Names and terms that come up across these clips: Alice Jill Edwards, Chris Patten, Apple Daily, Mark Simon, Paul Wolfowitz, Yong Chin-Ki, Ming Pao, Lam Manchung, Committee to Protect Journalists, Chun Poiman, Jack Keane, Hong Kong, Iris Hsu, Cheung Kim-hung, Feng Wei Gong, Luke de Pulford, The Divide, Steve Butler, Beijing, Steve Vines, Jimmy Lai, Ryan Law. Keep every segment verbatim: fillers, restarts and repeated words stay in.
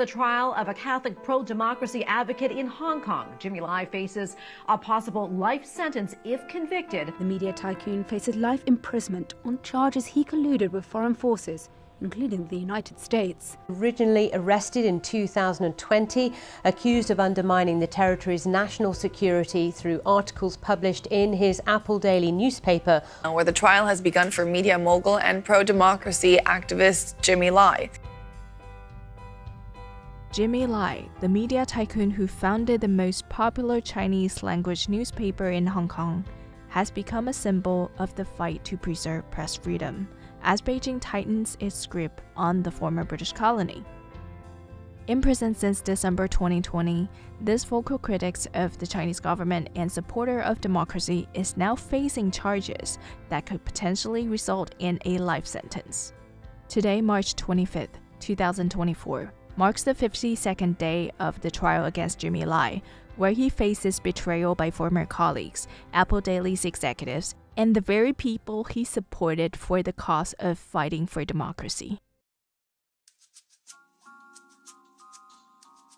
the trial of a Catholic pro-democracy advocate in Hong Kong. Jimmy Lai faces a possible life sentence if convicted. The media tycoon faces life imprisonment on charges he colluded with foreign forces, including the United States. Originally arrested in two thousand twenty, accused of undermining the territory's national security through articles published in his Apple Daily newspaper. Where the trial has begun for media mogul and pro-democracy activist Jimmy Lai. Jimmy Lai, the media tycoon who founded the most popular Chinese language newspaper in Hong Kong, has become a symbol of the fight to preserve press freedom, as Beijing tightens its grip on the former British colony. In prison since December twenty twenty, this vocal critic of the Chinese government and supporter of democracy is now facing charges that could potentially result in a life sentence. Today, March twenty-fifth, two thousand twenty-four, marks the fifty-second day of the trial against Jimmy Lai, where he faces betrayal by former colleagues, Apple Daily's executives, and the very people he supported for the cause of fighting for democracy.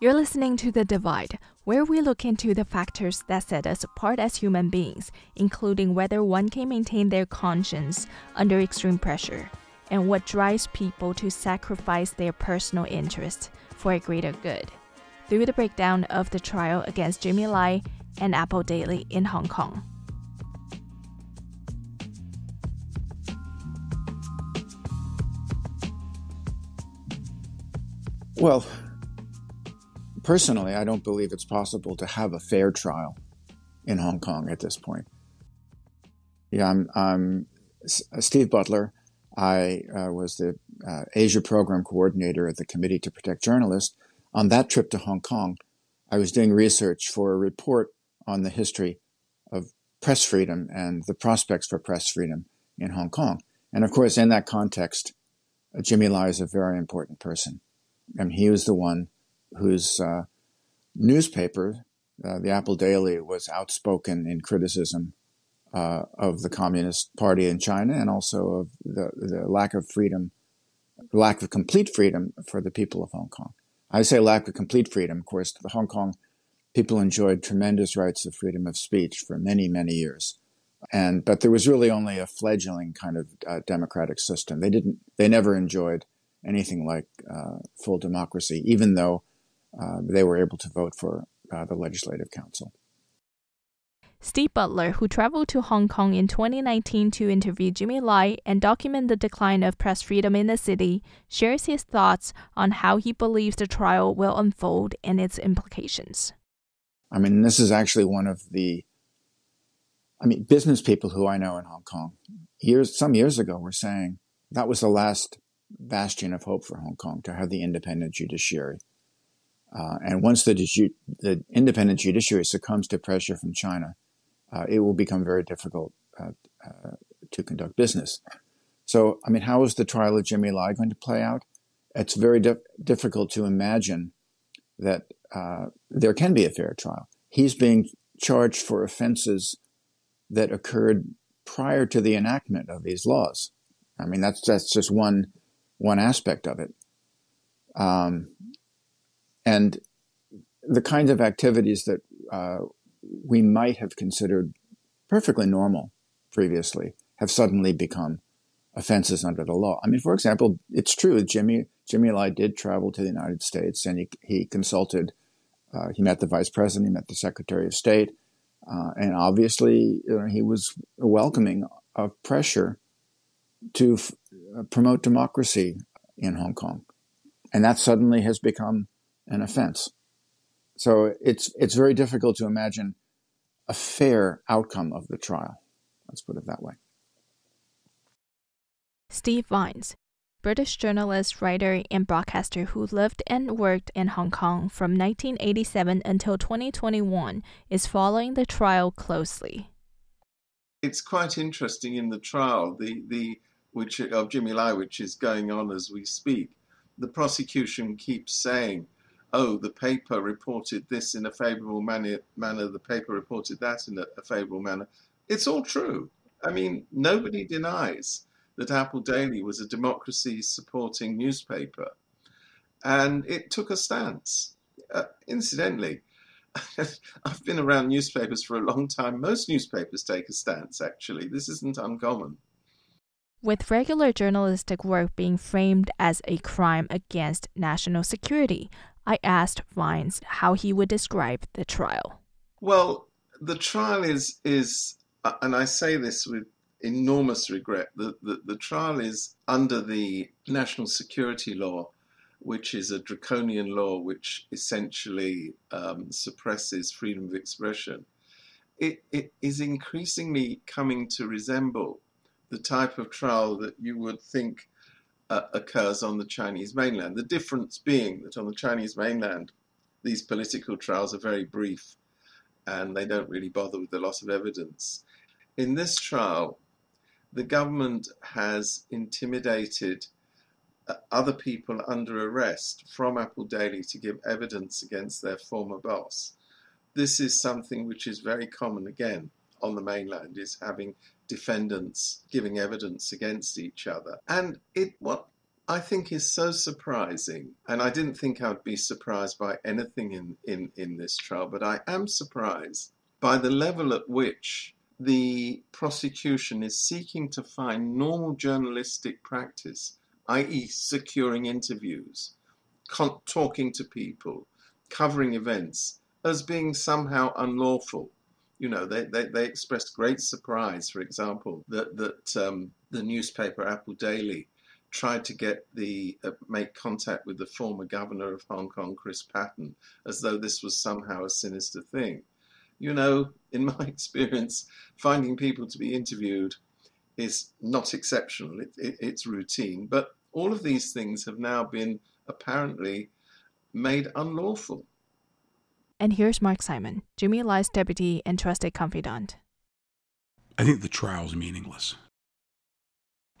You're listening to The Divide, where we look into the factors that set us apart as human beings, including whether one can maintain their conscience under extreme pressure, and what drives people to sacrifice their personal interests for a greater good, through the breakdown of the trial against Jimmy Lai and Apple Daily in Hong Kong. Well, personally, I don't believe it's possible to have a fair trial in Hong Kong at this point. Yeah, I'm, I'm Steve Butler. I uh, was the uh, Asia Program Coordinator at the Committee to Protect Journalists. On that trip to Hong Kong, I was doing research for a report on the history of press freedom and the prospects for press freedom in Hong Kong. And of course, in that context, Jimmy Lai is a very important person. And he was the one whose uh, newspaper, uh, the Apple Daily, was outspoken in criticism uh, of the Communist Party in China and also of the, the lack of freedom, lack of complete freedom for the people of Hong Kong. I say lack of complete freedom. Of course, the Hong Kong people enjoyed tremendous rights of freedom of speech for many, many years. And but there was really only a fledgling kind of uh, democratic system. They didn't, they never enjoyed anything like uh, full democracy, even though uh, they were able to vote for uh, the Legislative Council. Steve Butler, who traveled to Hong Kong in twenty nineteen to interview Jimmy Lai and document the decline of press freedom in the city, shares his thoughts on how he believes the trial will unfold and its implications. I mean, this is actually one of the, I mean, business people who I know in Hong Kong, years, some years ago were saying that was the last bastion of hope for Hong Kong to have the independent judiciary. Uh, and once the, the independent judiciary succumbs to pressure from China, Uh, it will become very difficult uh, uh, to conduct business. So, I mean, how is the trial of Jimmy Lai going to play out? It's very di difficult to imagine that uh, there can be a fair trial. He's being charged for offenses that occurred prior to the enactment of these laws. I mean, that's that's just one one aspect of it. Um, and the kinds of activities that uh, we might have considered perfectly normal previously have suddenly become offenses under the law. I mean, for example, it's true Jimmy Jimmy Lai did travel to the United States, and he he consulted, uh, he met the vice president, he met the secretary of state, uh, and obviously you know, he was welcoming of pressure to f promote democracy in Hong Kong, and that suddenly has become an offense. So it's it's very difficult to imagine a fair outcome of the trial. Let's put it that way. Steve Vines, British journalist, writer, and broadcaster who lived and worked in Hong Kong from nineteen eighty-seven until twenty twenty-one, is following the trial closely. It's quite interesting in the trial, the the which of Jimmy Lai, which is going on as we speak. The prosecution keeps saying, oh, the paper reported this in a favourable manner, manner, the paper reported that in a, a favourable manner. It's all true. I mean, nobody denies that Apple Daily was a democracy-supporting newspaper. and it took a stance. Uh, incidentally, I've been around newspapers for a long time. Most newspapers take a stance, actually. This isn't uncommon. With regular journalistic work being framed as a crime against national security, I asked Vines how he would describe the trial. Well, the trial is, is and I say this with enormous regret, the, the, the trial is under the national security law, which is a draconian law which essentially um, suppresses freedom of expression. It, it is increasingly coming to resemble the type of trial that you would think uh, occurs on the Chinese mainland. The difference being that on the Chinese mainland, these political trials are very brief and they don't really bother with a lot of evidence. In this trial, the government has intimidated other people under arrest from Apple Daily to give evidence against their former boss. This is something which is very common, again, on the mainland, is having defendants giving evidence against each other. And it what I think is so surprising, and I didn't think I'd be surprised by anything in, in, in this trial, but I am surprised by the level at which the prosecution is seeking to find normal journalistic practice, that is securing interviews, con- talking to people, covering events, as being somehow unlawful. You know, they, they, they expressed great surprise, for example, that, that um, the newspaper Apple Daily tried to get the uh, make contact with the former governor of Hong Kong, Chris Patten, as though this was somehow a sinister thing. You know, in my experience, finding people to be interviewed is not exceptional, it, it, it's routine, but all of these things have now been apparently made unlawful. And here's Mark Simon, Jimmy Lai's deputy and trusted confidant. I think the trial's meaningless.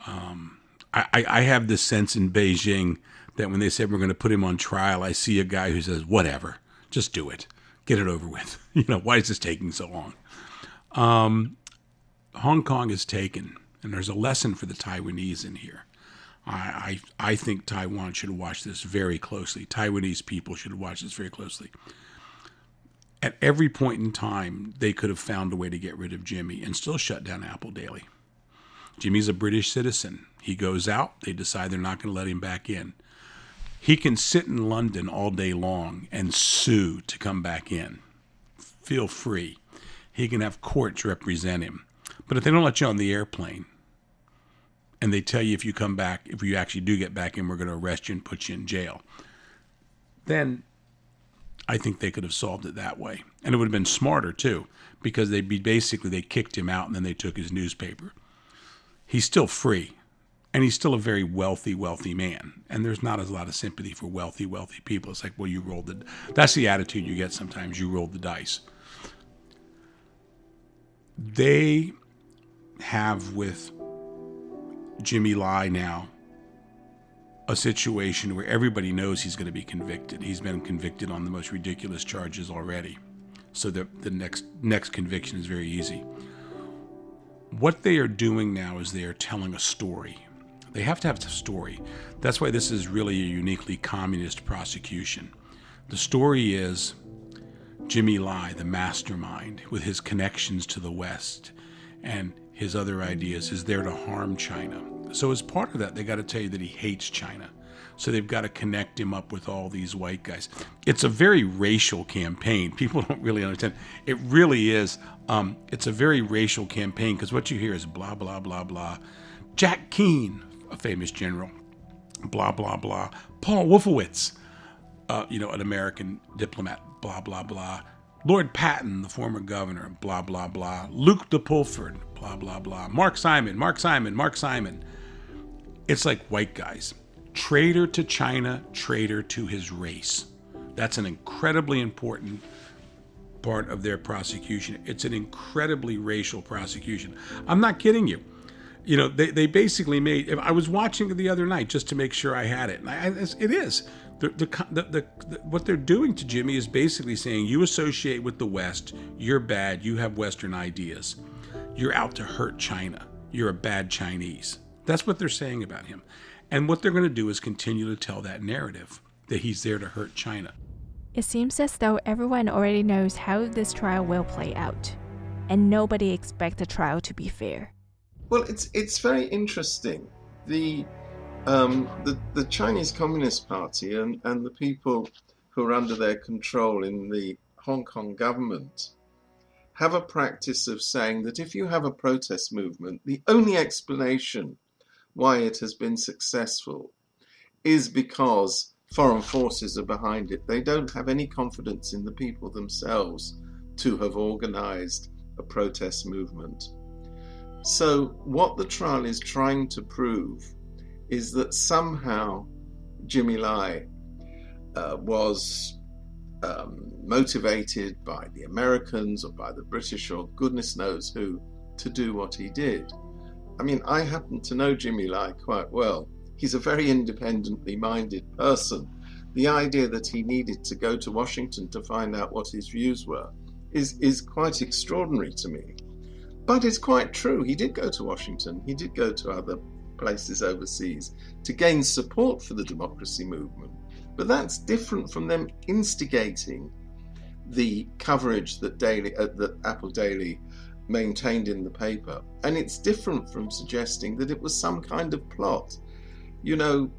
Um, I, I, I have this sense in Beijing that when they said we're going to put him on trial, I see a guy who says, whatever, just do it, get it over with. You know, why is this taking so long? Um, Hong Kong is taken. And there's a lesson for the Taiwanese in here. I, I I think Taiwan should watch this very closely. Taiwanese people should watch this very closely. At every point in time, they could have found a way to get rid of Jimmy and still shut down Apple Daily. Jimmy's a British citizen. He goes out. They decide they're not going to let him back in. He can sit in London all day long and sue to come back in. Feel free. He can have courts represent him. But if they don't let you on the airplane and they tell you if you come back, if you actually do get back in, we're going to arrest you and put you in jail, then I think they could have solved it that way. And it would have been smarter, too, because they be basically they kicked him out and then they took his newspaper. He's still free, and he's still a very wealthy, wealthy man. And there's not a lot of sympathy for wealthy, wealthy people. It's like, well, you rolled the... That's the attitude you get sometimes. You rolled the dice. They... have with Jimmy Lai now a situation where everybody knows he's going to be convicted. He's been convicted on the most ridiculous charges already. So the, the next next conviction is very easy. What they are doing now is they are telling a story. They have to have a story. That's why this is really a uniquely communist prosecution. The story is Jimmy Lai, the mastermind, with his connections to the West and his other ideas, is there to harm China. So as part of that, they got to tell you that he hates China. So they've got to connect him up with all these white guys. It's a very racial campaign. People don't really understand. It really is. Um, it's a very racial campaign because what you hear is blah, blah, blah, blah. Jack Keane, a famous general, blah, blah, blah. Paul Wolfowitz, uh, you know, an American diplomat, blah, blah, blah. Lord Patton, the former governor, blah, blah, blah. Luke de Pulford, blah, blah, blah. Mark Simon, Mark Simon, Mark Simon. It's like white guys. Traitor to China, traitor to his race. That's an incredibly important part of their prosecution. It's an incredibly racial prosecution. I'm not kidding you. You know, they, they basically made, I was watching it the other night just to make sure I had it. And I, it is. The, the, the, the, what they're doing to Jimmy is basically saying, you associate with the West, you're bad, you have Western ideas. You're out to hurt China. You're a bad Chinese. That's what they're saying about him. And what they're going to do is continue to tell that narrative. that he's there to hurt China. It seems as though everyone already knows how this trial will play out, and nobody expects the trial to be fair. Well, it's it's very interesting. The um, the, the Chinese Communist Party and, and the people who are under their control in the Hong Kong government have a practice of saying that if you have a protest movement, the only explanation why it has been successful is because foreign forces are behind it. They don't have any confidence in the people themselves to have organized a protest movement. So what the trial is trying to prove is that somehow Jimmy Lai uh, was um, motivated by the Americans or by the British or goodness knows who to do what he did. I mean, I happen to know Jimmy Lai quite well. He's a very independently minded person. The idea that he needed to go to Washington to find out what his views were is, is quite extraordinary to me. But it's quite true. He did go to Washington. He did go to other places overseas to gain support for the democracy movement. But that's different from them instigating the coverage that, Daily, uh, that Apple Daily maintained in the paper. And it's different from suggesting that it was some kind of plot. You know,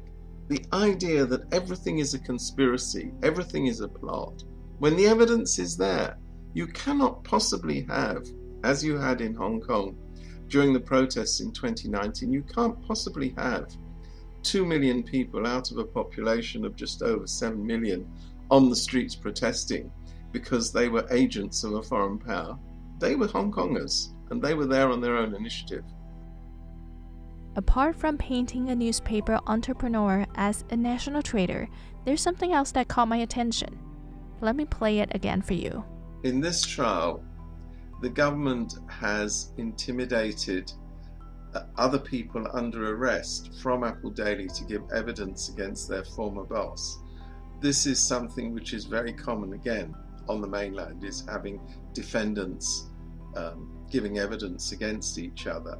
the idea that everything is a conspiracy, everything is a plot, when the evidence is there, you cannot possibly have, as you had in Hong Kong during the protests in twenty nineteen, you can't possibly have two million people out of a population of just over seven million on the streets protesting because they were agents of a foreign power. They were Hong Kongers, and they were there on their own initiative. Apart from painting a newspaper entrepreneur as a national traitor, there's something else that caught my attention. Let me play it again for you. In this trial, the government has intimidated other people under arrest from Apple Daily to give evidence against their former boss. This is something which is very common again on the mainland, is having defendants um, giving evidence against each other.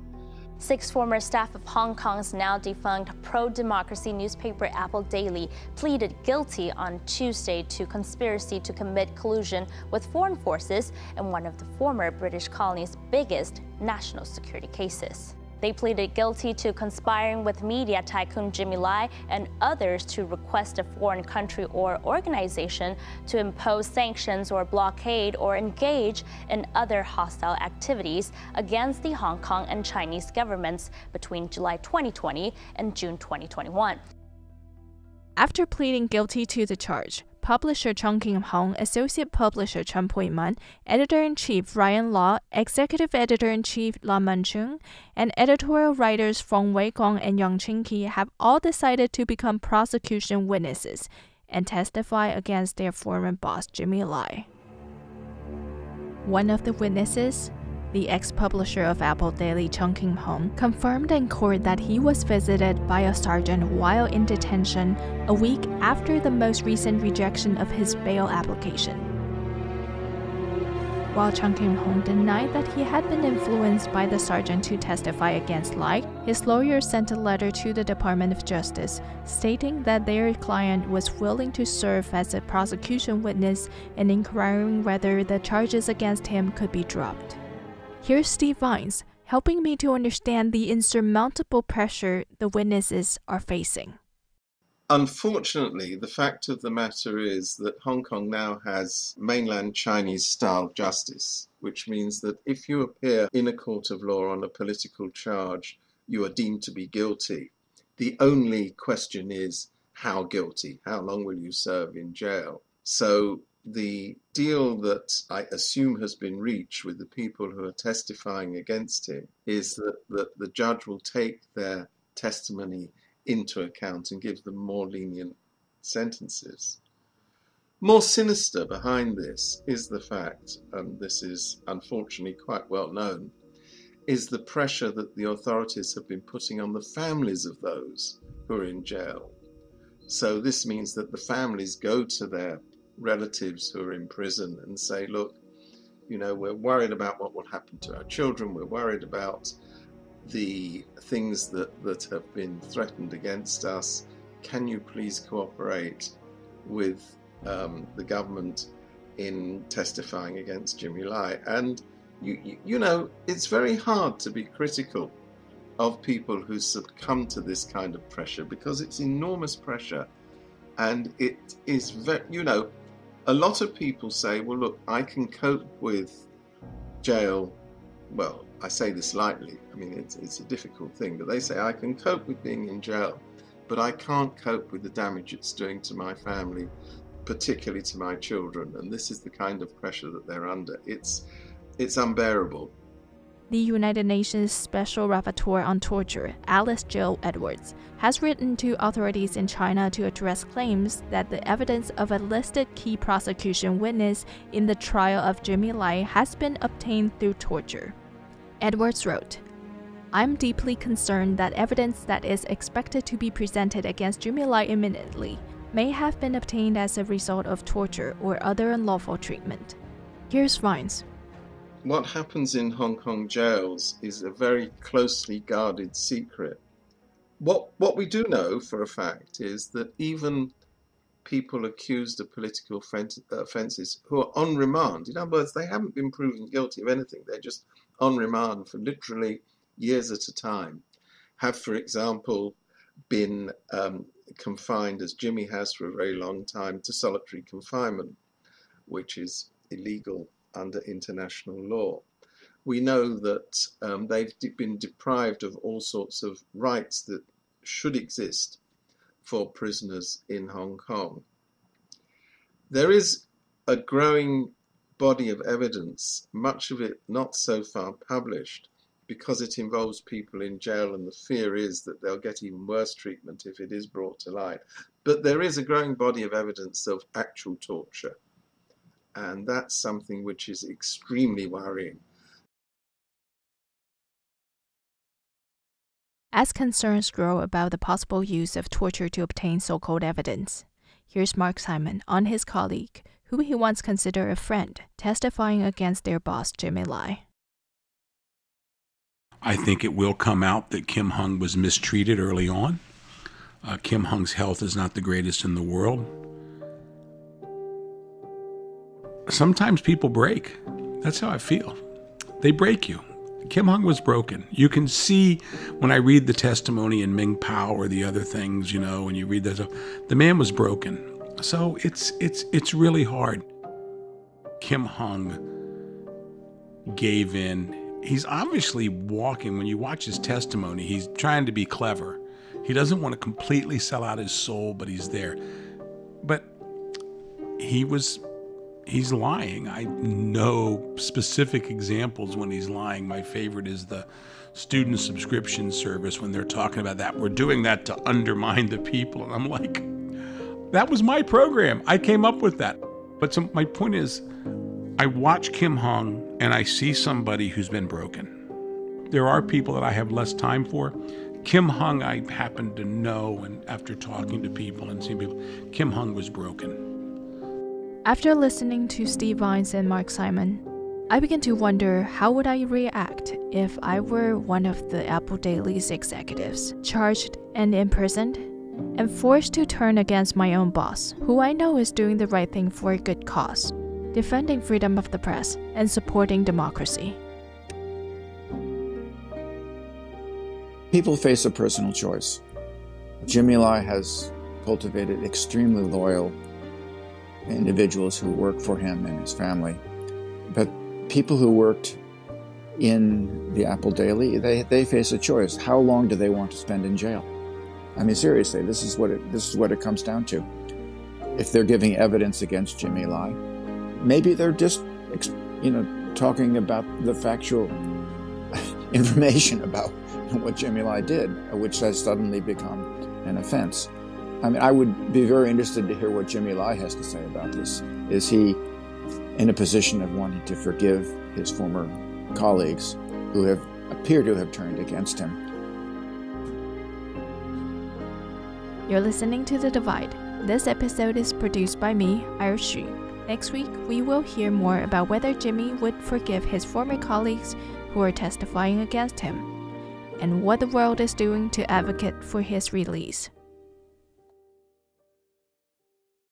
Six former staff of Hong Kong's now defunct pro-democracy newspaper Apple Daily pleaded guilty on Tuesday to conspiracy to commit collusion with foreign forces in one of the former British colony's biggest national security cases. They pleaded guilty to conspiring with media tycoon Jimmy Lai and others to request a foreign country or organization to impose sanctions or blockade or engage in other hostile activities against the Hong Kong and Chinese governments between July twenty twenty and June twenty twenty-one. After pleading guilty to the charge, publisher Cheung Kim-hung, associate publisher Chun Poiman, editor-in-chief Ryan Law, executive editor-in-chief Lam Manchung, and editorial writers Feng Wei Gong and Yong Chin-Ki have all decided to become prosecution witnesses and testify against their former boss Jimmy Lai. One of the witnesses, the ex-publisher of Apple Daily Cheung Kim-hung, confirmed in court that he was visited by a sergeant while in detention a week after the most recent rejection of his bail application. While Cheung Kim-hung denied that he had been influenced by the sergeant to testify against Lai, his lawyer sent a letter to the Department of Justice stating that their client was willing to serve as a prosecution witness and inquiring whether the charges against him could be dropped. Here's Steve Vines, helping me to understand the insurmountable pressure the witnesses are facing. Unfortunately, the fact of the matter is that Hong Kong now has mainland Chinese-style justice, which means that if you appear in a court of law on a political charge, you are deemed to be guilty. The only question is how guilty, how long will you serve in jail? So the deal that I assume has been reached with the people who are testifying against him is that, that the judge will take their testimony into account and give them more lenient sentences. More sinister behind this is the fact, and this is unfortunately quite well known, is the pressure that the authorities have been putting on the families of those who are in jail. So this means that the families go to their relatives who are in prison and say, look, you know, we're worried about what will happen to our children, we're worried about the things that, that have been threatened against us, can you please cooperate with um, the government in testifying against Jimmy Lai. And, you, you, you know, it's very hard to be critical of people who succumb to this kind of pressure, because it's enormous pressure. And it is, very, you know, a lot of people say, well, look, I can cope with jail. Well, I say this lightly. I mean, it's, it's a difficult thing. But they say, I can cope with being in jail, but I can't cope with the damage it's doing to my family, particularly to my children. And this is the kind of pressure that they're under. It's, it's unbearable. The United Nations Special Rapporteur on Torture, Alice Jill Edwards, has written to authorities in China to address claims that the evidence of a listed key prosecution witness in the trial of Jimmy Lai has been obtained through torture. Edwards wrote, "I'm deeply concerned that evidence that is expected to be presented against Jimmy Lai imminently may have been obtained as a result of torture or other unlawful treatment." Here's Vines. What happens in Hong Kong jails is a very closely guarded secret. What, what we do know for a fact is that even people accused of political offences who are on remand, in other words, they haven't been proven guilty of anything, they're just on remand for literally years at a time, have, for example, been um, confined, as Jimmy has for a very long time, to solitary confinement, which is illegal under international law. We know that um, they've been deprived of all sorts of rights that should exist for prisoners in Hong Kong. There is a growing body of evidence, much of it not so far published, because it involves people in jail, and the fear is that they'll get even worse treatment if it is brought to light. But there is a growing body of evidence of actual torture. And that's something which is extremely worrying. As concerns grow about the possible use of torture to obtain so-called evidence, here's Mark Simon on his colleague, who he once considered a friend, testifying against their boss, Jimmy Lai. I think it will come out that Kim-hung was mistreated early on. Uh, Kim-hung's health is not the greatest in the world. Sometimes people break. That's how I feel. They break you. Kim-hung was broken. You can see when I read the testimony in Ming Pao or the other things, you know, when you read that stuff, the man was broken. So it's, it's, it's really hard. Kim-hung gave in. He's obviously walking. When you watch his testimony, he's trying to be clever. He doesn't want to completely sell out his soul, but he's there. But he was... he's lying. I know specific examples when he's lying. My favorite is the student subscription service when they're talking about that. We're doing that to undermine the people. And I'm like, that was my program. I came up with that. But so my point is, I watch Kim-hung and I see somebody who's been broken. There are people that I have less time for. Kim-hung, I happen to know, and after talking to people and seeing people, Kim-hung was broken. After listening to Steve Vines and Mark Simon, I began to wonder, how would I react if I were one of the Apple Daily's executives, charged and imprisoned, and forced to turn against my own boss, who I know is doing the right thing for a good cause, defending freedom of the press and supporting democracy. People face a personal choice. Jimmy Lai has cultivated extremely loyal individuals who work for him and his family. But people who worked in the Apple Daily, they, they face a choice. How long do they want to spend in jail? I mean, seriously, this is what it, this is what it comes down to. If they're giving evidence against Jimmy Lai, maybe they're just, you know, talking about the factual information about what Jimmy Lai did, which has suddenly become an offense. I mean, I would be very interested to hear what Jimmy Lai has to say about this. Is he in a position of wanting to forgive his former colleagues who have appeared to have turned against him? You're listening to The Divide. This episode is produced by me, Iris Hsu. Next week, we will hear more about whether Jimmy would forgive his former colleagues who are testifying against him, and what the world is doing to advocate for his release.